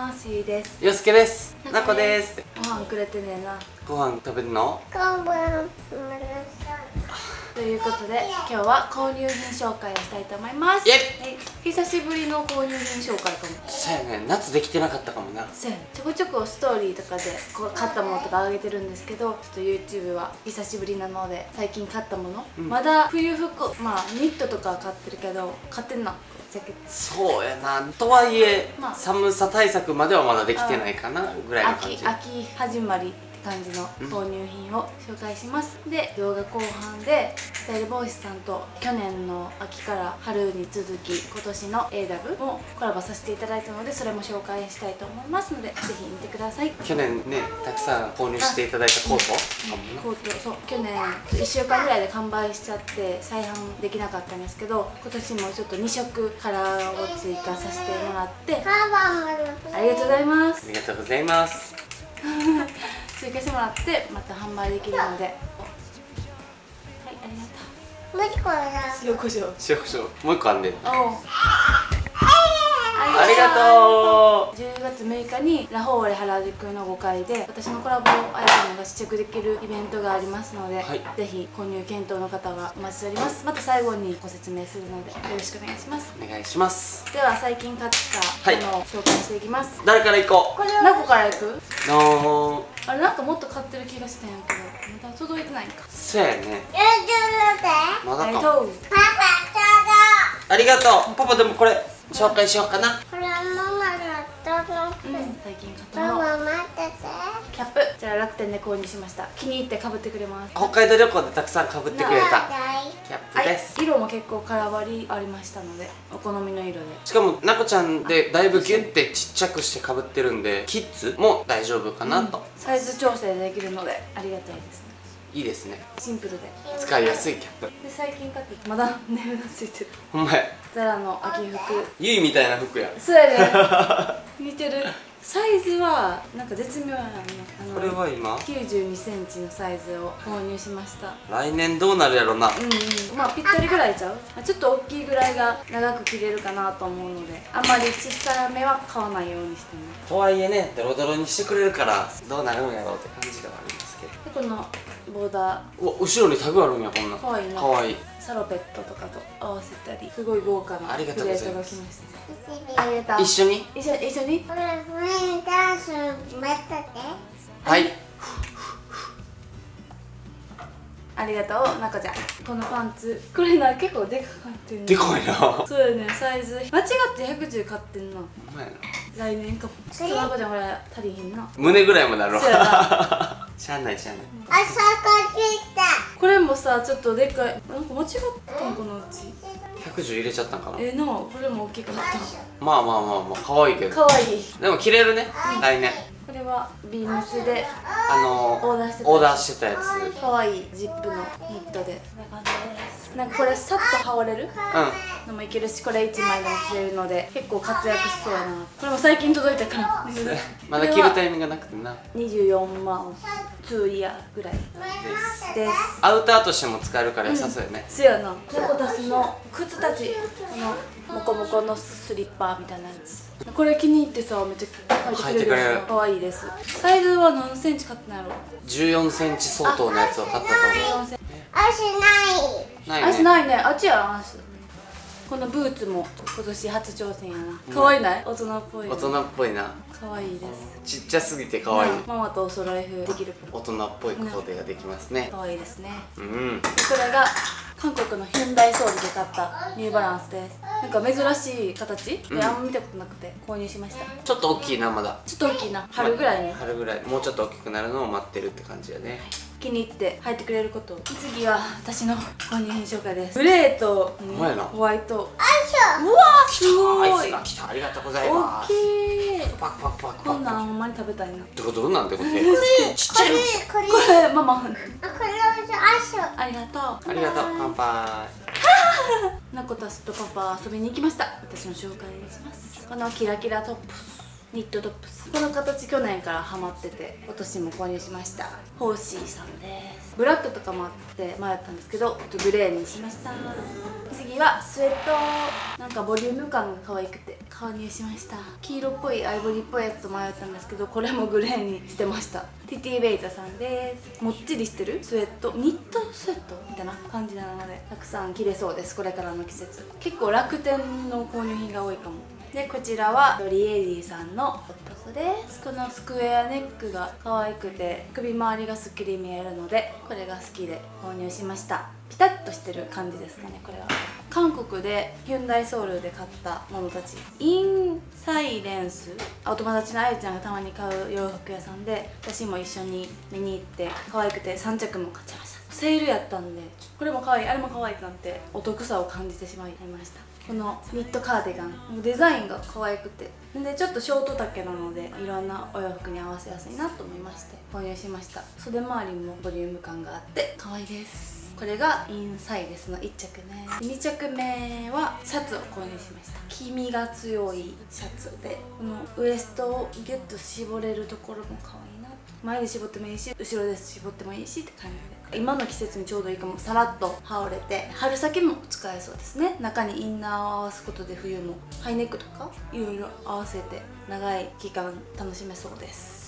ます。ゆいです。よすけです。なこです。ご飯くれてねえな。ご飯食べるの？ということで、今日は購入品紹介をしたいと思います。久しぶりの購入品紹介かも。そうやね、夏できてなかったかもな。そうやね、ちょこちょこストーリーとかで買ったものとかあげてるんですけど、ちょっと YouTube は久しぶりなので、最近買ったもの、まだ冬服、まあニットとかは買ってるけど、買ってんな。そうやな、とはいえ、寒さ対策まではまだできてないかなぐらいの感じ。秋始まりって感じの購入品を紹介します。で、動画後半でスタイルボーイスさんと去年の秋から春に続き今年の AW もコラボさせていただいたので、それも紹介したいと思いますので、ぜひ見てください。去年ね、たくさん購入していただいたコート、そう、去年1週間ぐらいで完売しちゃって再販できなかったんですけど、今年もちょっと2色カラーを追加させてもらって、ありがとうございます。ありがとうございます。追加してもらってまた販売できるので、はい、ありがとう。塩コショウ、塩コショウもう一個あんねん。ありがとう。10月6日にラフォーレ原宿の5階で私のコラボアイテムが試着できるイベントがありますので、はい、ぜひ購入検討の方はお待ちしております。また最後にご説明するのでよろしくお願いします。お願いします。では最近買ったものを紹介していきます。誰から行こう？何個から行く？あれ、なんかもっと買ってる気がしたんやけど、まだ届いてないんか。そうやね、まだか。ありがとう。パパでもこれ紹介しようかな。これはママの服。最近買ったの。ママ待ってて。キャップ。じゃあ楽天で購入しました。気に入って被ってくれます。北海道旅行でたくさん被ってくれたキャップです。はい、色も結構カラバリありましたので、お好みの色で。しかもなこちゃんでだいぶギュってちっちゃくして被ってるんで、キッズも大丈夫かなと。サイズ調整できるのでありがたいですね。いいですね。シンプルで使いやすいキャップ。で最近買ってまだネルがついてる。ほんまや。ザラの秋服。ゆいみたいな服や。そうやね。似てる。サイズはなんか絶妙やな。これは今92センチのサイズを購入しました。来年どうなるやろな。まあぴったりぐらいちゃう。ちょっと大きいぐらいが長く着れるかなと思うので、あんまり小さめは買わないようにしてね。とはいえね、ドロドロにしてくれるからどうなるんやろうって感じがありますけど。でこのボーダー。うわ、後ろにタグあるんや、こんな。可愛いな。可愛い。サロペットとかと合わせたり、すごい豪華なプレートが来ました。ありがとう。一緒に。一緒に。これ、ダンス待ってて。はい。ありがとう、なこちゃん。このパンツ、これな、結構でかかってる。でかいな。そうよね、サイズ。間違って110買ってんな。お前な。来年か。ちょっとなこちゃん、これ足りひんな。胸ぐらいもなろう。しゃあないしゃあない。あそこ来た。これもさ、ちょっとでっかい。なんか間違ったんかな、うち。110入れちゃったんかな。なあ、これも大きくなった。まあまあまあまあ、可愛いけど。可愛い。でも着れるね、来年。これはビームスでオーダーしてたやつ。可愛いジップのニットで。なんかこれさっと羽織れるのもいけるし、これ1枚でも着れるので結構活躍しそうやな。これも最近届いたからまだ着るタイミングがなくてな。24万2イヤーぐらいです。アウターとしても使えるから良さそうよね。そうやな。猫たちの靴たち、このモコモコのスリッパみたいなやつ、これ気に入ってさ、めっちゃ履いてくれる。可愛いです。サイズは何センチ買ったんやろ。14センチ相当のやつを買ったと思う。足ない。足ないね。あっちや足。このブーツも今年初挑戦やな。可愛いない？大人っぽい。大人っぽいな。可愛いです。ちっちゃすぎて可愛い。ママとお揃い風できる。大人っぽいコーデができますね。可愛いですね。これが韓国のヒュンダイソールで買ったニューバランスです。なんか珍しい形であんま見たことなくて購入しました。ちょっと大きいな、まだ。ちょっと大きいな。春ぐらいね。春ぐらい。もうちょっと大きくなるのを待ってるって感じやね。気に入って履いてくれること。次は私の購入品紹介です。グレーとホワイト。うわーすごい。来た。ありがとうございます。大きい。パクパクパク。こんなんほんまに食べたいな。どこどうなんてこれ。ちっちゃい。これママ。これありがとう。ありがとう。乾杯。なこたちとパパ遊びに行きました。私の紹介します。このキラキラトップス、ニットトップス。この形去年からハマってて、今年も購入しました。ホーシーさんです。ブラックとかもあって迷ったんですけど、グレーにしました。次はスウェット。なんかボリューム感が可愛くて。購入しました。黄色っぽいアイボリーっぽいやつと迷ったんですけど、これもグレーにしてました。ティティベイタさんです。もっちりしてるスウェット、ニットスウェットみたいな感じなのでたくさん着れそうです。これからの季節結構楽天の購入品が多いかも。でこちらはドリエリーさんのホットスです。このスクエアネックが可愛くて首周りがすっきり見えるので、これが好きで購入しました。ピタッとしてる感じですかね。これは韓国でヒュンダイソウルで買ったものたち、インサイレンス、お友達のあゆちゃんがたまに買う洋服屋さんで私も一緒に見に行って可愛くて3着も買っちゃいました。セールやったんでこれも可愛いあれも可愛いなんてお得さを感じてしまいました。このニットカーディガンデザインが可愛くて、でちょっとショート丈なのでいろんなお洋服に合わせやすいなと思いまして購入しました。袖周りもボリューム感があって可愛いです。これがインサイレスの1着ね。2着目はシャツを購入しました。黄みが強いシャツで、このウエストをギュッと絞れるところも可愛いな。前で絞ってもいいし後ろで絞ってもいいしって感じで、今の季節にちょうどいいかも。さらっと羽織れて春先も使えそうですね。中にインナーを合わすことで冬もハイネックとかいろいろ合わせて長い期間楽しめそうです。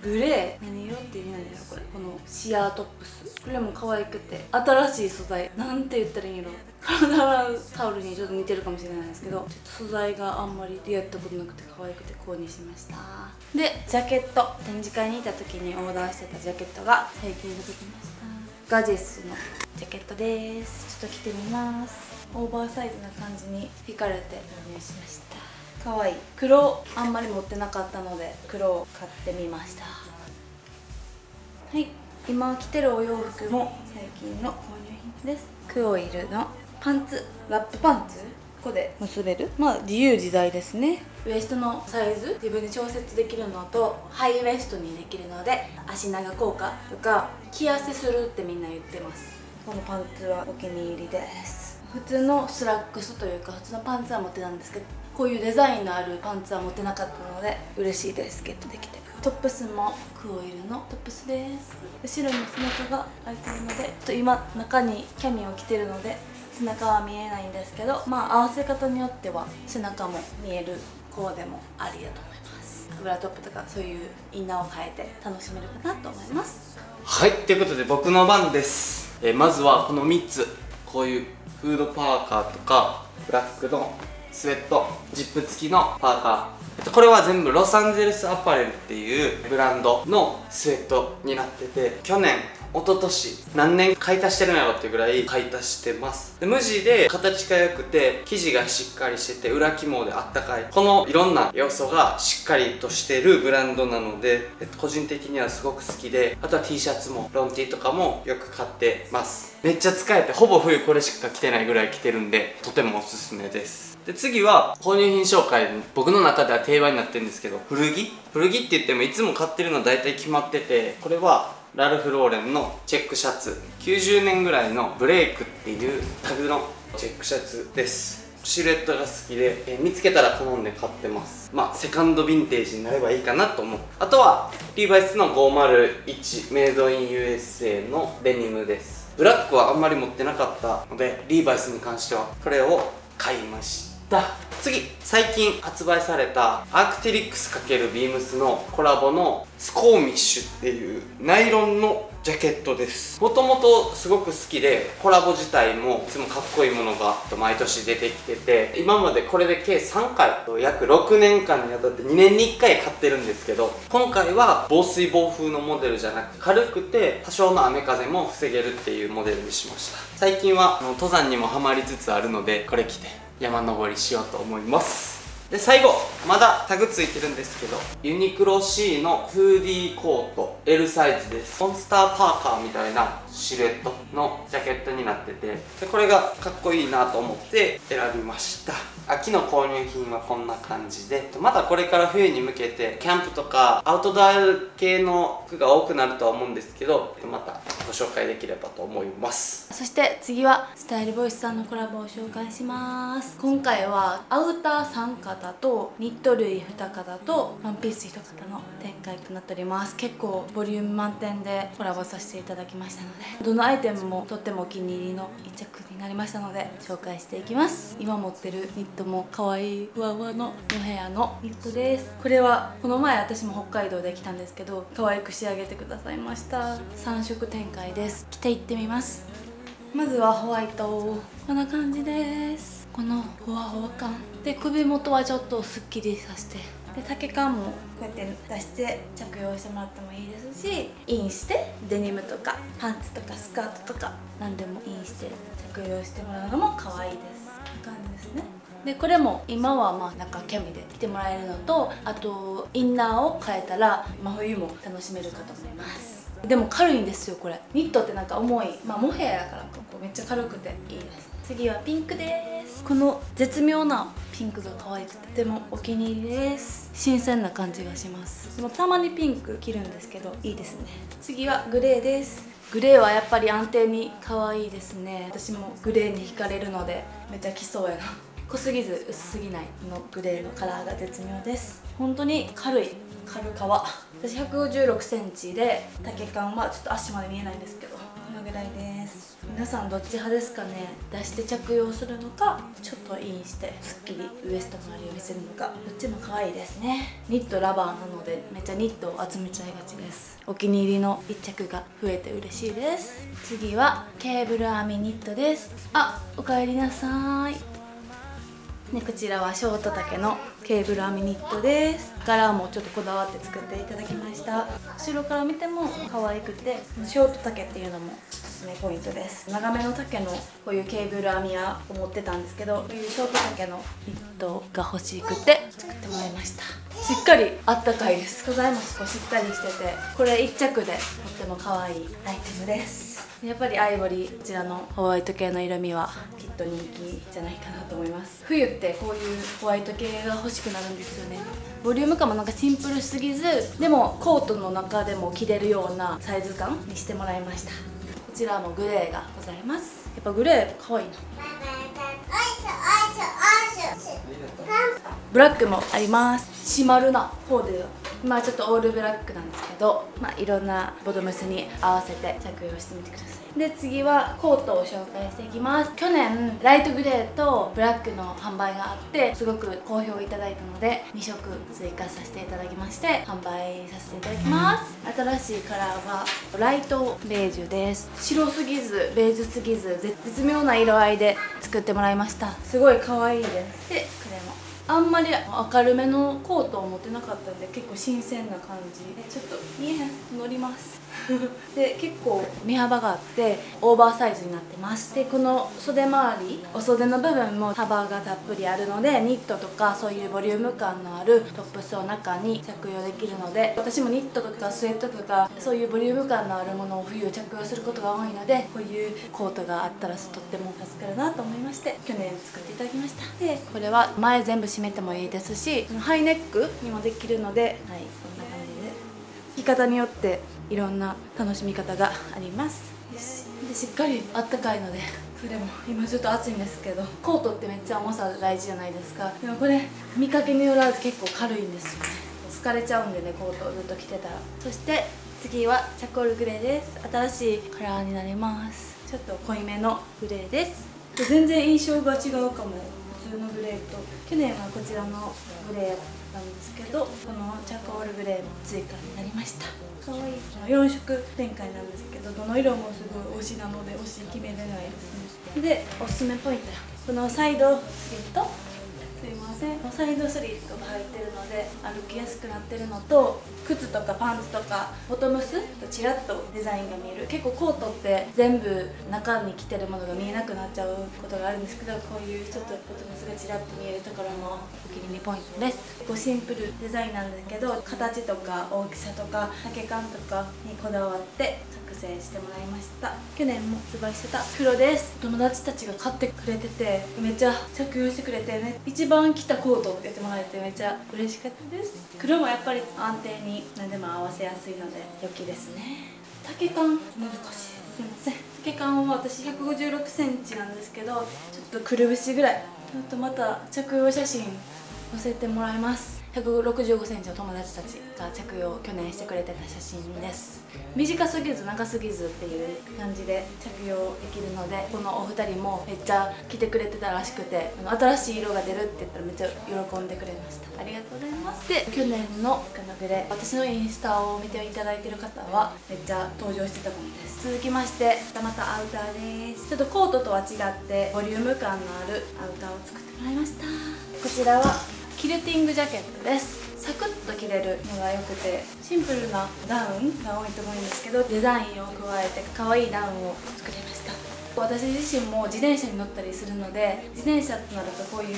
グレー何色って意味なんだよこれ。このシアートップス、これも可愛くて新しい素材、なんて言ったらいいんやろ。体洗うタオルにちょっと似てるかもしれないですけど、ちょっと素材があんまり出会ったことなくて可愛くて購入しました。でジャケット、展示会に行った時にオーダーしてたジャケットが最近出てきました。ガジェスのジャケットです。ちょっと着てみます。オーバーサイズな感じに惹かれて購入しました。可愛い。黒あんまり持ってなかったので黒を買ってみました。はい、今着てるお洋服も最近の購入品です。クオイルのパンツ、ラップパンツ、ここで結べる、まあ自由自在ですね。ウエストのサイズ自分で調節できるのとハイウエストにできるので足長効果とか着痩せするってみんな言ってます。このパンツはお気に入りです。普通のスラックスというか普通のパンツは持ってたんですけど、こういうデザインのあるパンツは持ってなかったので嬉しいです。ゲットできて。トップスもクオイルのトップスです。後ろに背中が開いてるので、と今中にキャミを着てるので背中は見えないんですけど、まあ合わせ方によっては背中も見えるコーデもありだと思います。ブラトップとかそういうインナーを変えて楽しめるかなと思います。はい、ということで僕の番です。まずはこの3つ、こういうフードパーカーとかブラックのスウェット、ジップ付きのパーカー、これは全部ロサンゼルスアパレルっていうブランドのスウェットになってて、去年一昨年何年買い足してるんやろっていうぐらい買い足してます。で無地で形が良くて生地がしっかりしてて裏起毛であったかい、このいろんな要素がしっかりとしてるブランドなので、個人的にはすごく好きで、あとは T シャツもロン T とかもよく買ってます。めっちゃ使えてほぼ冬これしか着てないぐらい着てるんでとてもおすすめです。で次は購入品紹介、僕の中では定番になってるんですけど、古着って言ってもいつも買ってるのは大体決まってて、これはラルフローレンのチェックシャツ、90年ぐらいのブレイクっていうタグのチェックシャツです。シルエットが好きで、見つけたら好んで買ってます。まあセカンドヴィンテージになればいいかなと思う。あとはリーバイスの501メイドイン USA のデニムです。ブラックはあんまり持ってなかったのでリーバイスに関してはこれを買いました。次、最近発売されたアークティリックス×ビームスのコラボのスコーミッシュっていうナイロンのジャケットです。もともとすごく好きでコラボ自体もいつもかっこいいものが毎年出てきてて、今までこれで計3回と約6年間にわたって2年に1回買ってるんですけど、今回は防水防風のモデルじゃなくて軽くて多少の雨風も防げるっていうモデルにしました。最近は登山にもハマりつつあるのでこれ着て山登りしようと思います。で最後、まだタグついてるんですけど、ユニクロ C のフーディーコート L サイズです。モンスターパーカーみたいなシルエットのジャケットになってて、でこれがかっこいいなと思って選びました。秋の購入品はこんな感じで、まだこれから冬に向けてキャンプとかアウトドア系の服が多くなるとは思うんですけど、またご紹介できればと思います。そして次はスタイルボイスさんのコラボを紹介します。今回はアウター3肩とニット類2肩とワンピース1肩の展開となっております。結構ボリューム満点でコラボさせていただきましたのでどのアイテムもとってもお気に入りの一着になりましたので紹介していきます。今持ってるニットも可愛いふわふわのモヘアのニットです。これはこの前私も北海道で着たんですけど可愛く仕上げてくださいました。3色展開です。着ていってみます。まずはホワイト、こんな感じです。このほわほわ感で首元はちょっとすっきりさせて、で丈感もこうやって出して着用してもらってもいいですし、インしてデニムとかパンツとかスカートとか何でもインして着用してもらうのも可愛いです。こんな感じですね。でこれも今はまあなんかキャミで着てもらえるのと、あとインナーを変えたら真冬も楽しめるかと思います。でも軽いんですよこれ。ニットってなんか重い、まあモヘアだからこうめっちゃ軽くていいです。次はピンクです。この絶妙なピンクが可愛くてとてもお気に入りです。新鮮な感じがします。でもたまにピンク着るんですけどいいですね。次はグレーです。グレーはやっぱり安定に可愛いですね。私もグレーに惹かれるのでめっちゃ着そうやな。濃すぎず薄すぎないのグレーのカラーが絶妙です。本当に軽い軽皮。私156cmで丈感はちょっと足まで見えないんですけどこのぐらいです。皆さんどっち派ですかね。出して着用するのかちょっとインしてすっきりウエスト周りを見せるのか、どっちも可愛いですね。ニットラバーなのでめっちゃニットを集めちゃいがちです。お気に入りの1着が増えて嬉しいです。次はケーブル編みニットです。あ、おかえりなさい。ね、こちらはショート丈のケーブル編みニットです。柄もちょっとこだわって作っていただきました。後ろから見ても可愛くてショート丈っていうのもおすすめポイントです。長めの丈のこういうケーブル編みは持ってたんですけど、こういうショート丈のニットが欲しくて作ってもらいました。しっかりあったかいです。素材も少ししっかりしててこれ1着でとっても可愛いアイテムです。やっぱりアイボリー、こちらのホワイト系の色味はきっと人気じゃないかなと思います。冬ってこういうホワイト系が欲しくなるんですよね。ボリューム感もなんかシンプルすぎず、でもコートの中でも着れるようなサイズ感にしてもらいました。こちらもグレーがございます。やっぱグレー可愛いな。ブラックもあります。締まるなコーデが。まあちょっとオールブラックなんですけど、まあ、いろんなボトムスに合わせて着用してみてください。で次はコートを紹介していきます。去年ライトグレーとブラックの販売があってすごく好評いただいたので2色追加させていただきまして販売させていただきます。新しいカラーはライトベージュです。白すぎずベージュすぎず絶妙な色合いで作ってもらいました。すごい可愛いです。でこれもあんまり明るめのコートを持ってなかったんで結構新鮮な感じでちょっと見えへん乗りますで結構身幅があってオーバーサイズになってます。でこの袖周りお袖の部分も幅がたっぷりあるのでニットとかそういうボリューム感のあるトップスの中に着用できるので、私もニットとかスウェットとかそういうボリューム感のあるものを冬着用することが多いのでこういうコートがあったらとっても助かるなと思いまして去年作っていただきました。でこれは前全部締めてもいいですしハイネックにもできるので、はい、こんな感じで着方によっていろんな楽しみ方があります。でしっかりあったかいのでそれも今ちょっと暑いんですけどコートってめっちゃ重さ大事じゃないですか。でもこれ見かけによらず結構軽いんですよね。疲れちゃうんでねコートをずっと着てたら。そして次はチャコールグレーです。新しいカラーになります。ちょっと濃いめのグレーです。全然印象が違うかも。普通のグレーと去年はこちらのグレーなんですけどこのチャコールグレーも追加になりました。可愛い4色展開なんですけどどの色もすごい推しなので推し決めれないですね。でおすすめポイントこのサイドスリット、すいませんサイドスリットが入ってるので歩きやすくなってるのと靴とかパンツとかボトムスとちらっとデザインが見える。結構コートって全部中に着てるものが見えなくなっちゃうことがあるんですけどこういうちょっとボトムスがちらっと見えるところもお気に入りポイントです。結構シンプルデザインなんですけど形とか大きさとか丈感とかにこだわって作成してもらいました。去年も発売してた黒です。友達たちが買ってくれててめっちゃ着用してくれてね一番着たコートを着てもらえてめっちゃ嬉しかったです。黒もやっぱり安定に何でも合わせやすいので良きですね。丈感難しい、すいません。丈感は私156cmなんですけどちょっとくるぶしぐらい。あとまた着用写真載せてもらいます。165センチの友達たちが着用を去年してくれてた写真です。短すぎず長すぎずっていう感じで着用できるので、このお二人もめっちゃ着てくれてたらしくて、新しい色が出るって言ったらめっちゃ喜んでくれました。ありがとうございます。で、去年のカナベレ、私のインスタを見ていただいてる方はめっちゃ登場してたものです。続きましてまたアウターです。ちょっとコートとは違ってボリューム感のあるアウターを作ってもらいました。こちらはキルティングジャケットです。サクッと着れるのが良くて、シンプルなダウンが多いと思うんですけど、デザインを加えて可愛いダウンを作りました。私自身も自転車に乗ったりするので、自転車となるとこういう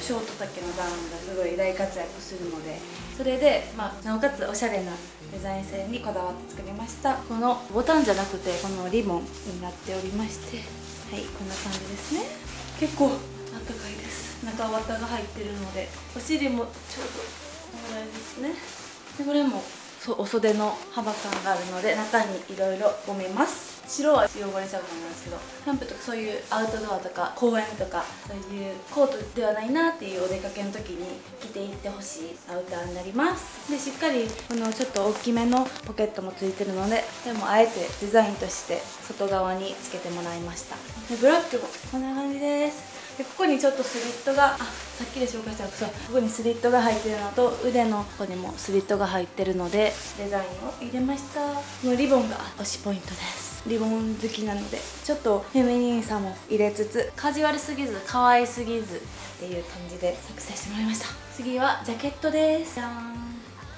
ショート丈のダウンがすごい大活躍するので、それで、なおかつおしゃれなデザイン性にこだわって作りました。このボタンじゃなくてこのリボンになっておりまして、はい、こんな感じですね。結構あったかいです。中綿が入ってるので、お尻もちょうどこのぐらいですね。でこれもお袖の幅感があるので、中にいろいろごめます。白は汚れちゃうと思うんですけど、キャンプとかそういうアウトドアとか公園とか、そういうコートではないなっていうお出かけの時に着ていってほしいアウターになります。でしっかりこのちょっと大きめのポケットもついてるので、でもあえてデザインとして外側につけてもらいました。でブラックもこんな感じです。でここにちょっとスリットが、さっきで紹介したそう、ここにスリットが入ってるのと、腕のここにもスリットが入ってるのでデザインを入れました。このリボンが推しポイントです。リボン好きなのでちょっとフェミニンさも入れつつ、カジュアルすぎず可愛すぎずっていう感じで作成してもらいました。次はジャケットです。じゃーん。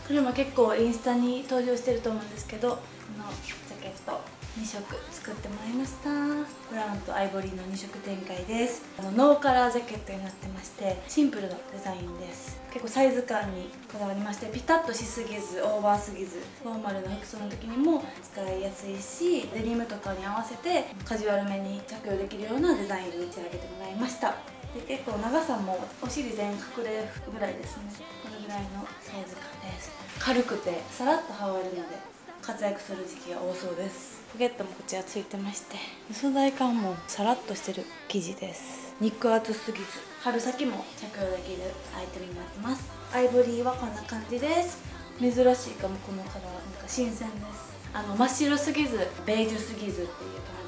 これも結構インスタに登場してると思うんですけど、このジャケット2色作ってもらいました。ブラウンとアイボリーの2色展開です。ノーカラージャケットになってまして、シンプルなデザインです。結構サイズ感にこだわりまして、ピタッとしすぎずオーバーすぎず、フォーマルな服装の時にも使いやすいし、デニムとかに合わせてカジュアルめに着用できるようなデザインに仕上げてもらいました。で結構長さもお尻全隠れぐらいですね。これぐらいのサイズ感です。軽くてさらっと羽織るので活躍する時期が多そうです。ポケットもこちらついてまして、素材感もさらっとしてる生地です。肉厚すぎず春先も着用できるアイテムになってます。アイボリーはこんな感じです。珍しいかも、このカラーなんか新鮮です。真っ白すぎずベージュすぎずっていう感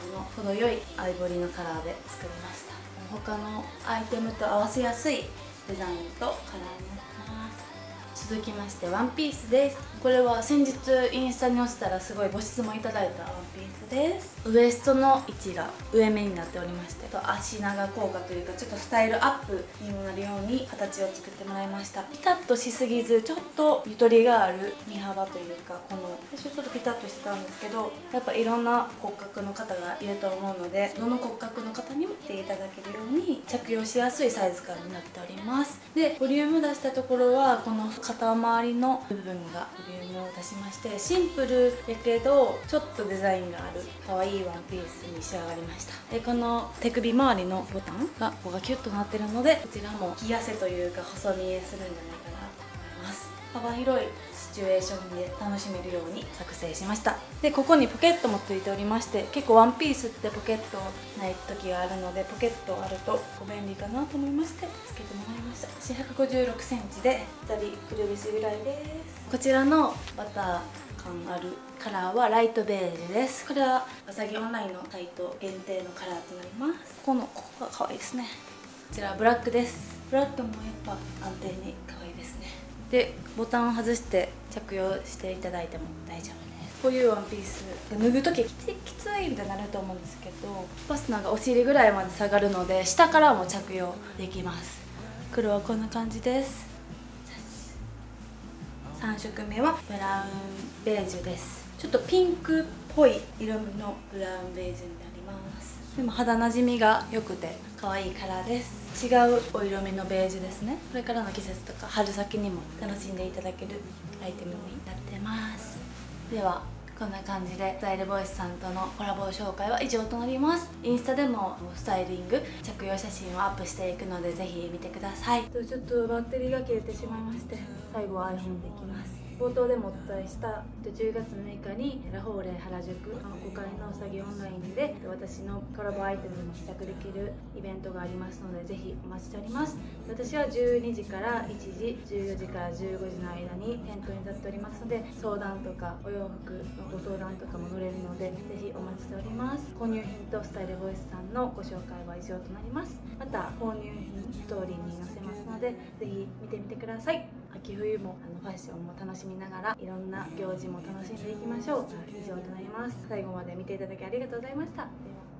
じの程よいアイボリーのカラーで作りました。他のアイテムと合わせやすいデザインとカラーになってます。続きましてワンピースです。これは先日インスタに載せたらすごいご質問いただいたワンピースです。ウエストの位置が上目になっておりまして、足長効果というかちょっとスタイルアップにもなるように形を作ってもらいました。ピタッとしすぎずちょっとゆとりがある身幅というか、この最初ちょっとピタッとしてたんですけど、やっぱいろんな骨格の方がいると思うので、どの骨格の方にも着ていただけるように着用しやすいサイズ感になっております。でボリューム出したところはこの肩周りの部分がボリュームを出しまして、シンプルやけどちょっとデザインがある可愛いワンピースに仕上がりました。でこの手首周りのボタンがここがキュッとなってるので、こちらも着痩せというか細見えするんじゃないかなと思います。幅広いシチュエーションで楽しめるように作成しました。でここにポケットもついておりまして、結構ワンピースってポケットない時があるので、ポケットあると便利かなと思いましてつけてもらいました。私156センチで左くるぶしぐらいです。こちらのバター感あるカラーはライトベージュです。これはわさぎオンラインのサイト限定のカラーとなります。ここが可愛いですね。こちらブラックです。ブラックもやっぱ安定に可愛いですね。でボタンを外して着用していただいても大丈夫です。こういうワンピース脱ぐ時きついみたいになると思うんですけど、ファスナーがお尻ぐらいまで下がるので下からも着用できます。黒はこんな感じです。3色目はブラウンベージュです。ちょっとピンクっぽい色のブラウンベージュになります。でも肌なじみが良くて可愛いカラーです。違うお色味のベージュですね。これからの季節とか春先にも楽しんでいただけるアイテムになってます。ではこんな感じでスタイルボイスさんとのコラボ紹介は以上となります。インスタでもスタイリング着用写真をアップしていくので、ぜひ見てください。ちょっとバッテリーが切れてしまいまして、最後は iPhone でいきます。冒頭でもお伝えした10月6日にラフォーレ原宿の5階のうさぎオンラインで私のコラボアイテムも試着できるイベントがありますので、ぜひお待ちしております。私は12時から1時、14時から15時の間に店頭に立っておりますので、相談とかお洋服のご相談とかも乗れるので、ぜひお待ちしております。購入品とスタイルボイスさんのご紹介は以上となります。また購入品ストーリーに載せますので、ぜひ見てみてください。秋冬もファッションも楽しみながら、いろんな行事も楽しんでいきましょう。以上となります。最後まで見ていただきありがとうございました。では。